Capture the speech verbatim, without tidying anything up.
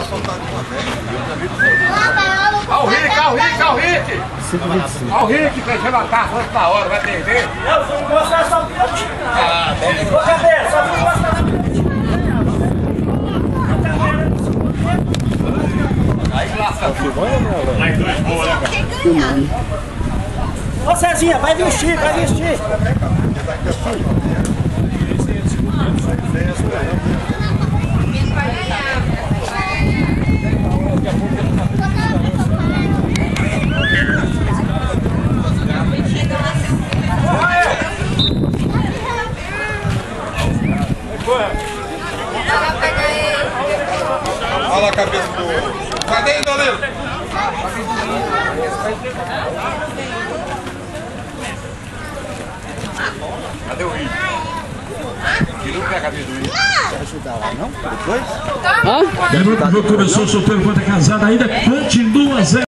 pra soltar de uma vez. Olha o Rick, olha o Rick, olha o Rick! Olha o Rick, pra arrematar antes da hora, vai perder. Eu só não gosto dessa altura. Ah, tem. Ô, cadê? Só não gosto dessa altura. Mais dois boa, né? Ô Cezinha, vai vestir, vai vestir. Olha a cabeça do... Cadê aí, Danilo? Cadê o Rio? Ele não pega a cabeça do Rio. Quer ajudar lá, não? Depois? Lembrando que o jogo começou soltando contra a casada ainda. Continua zero.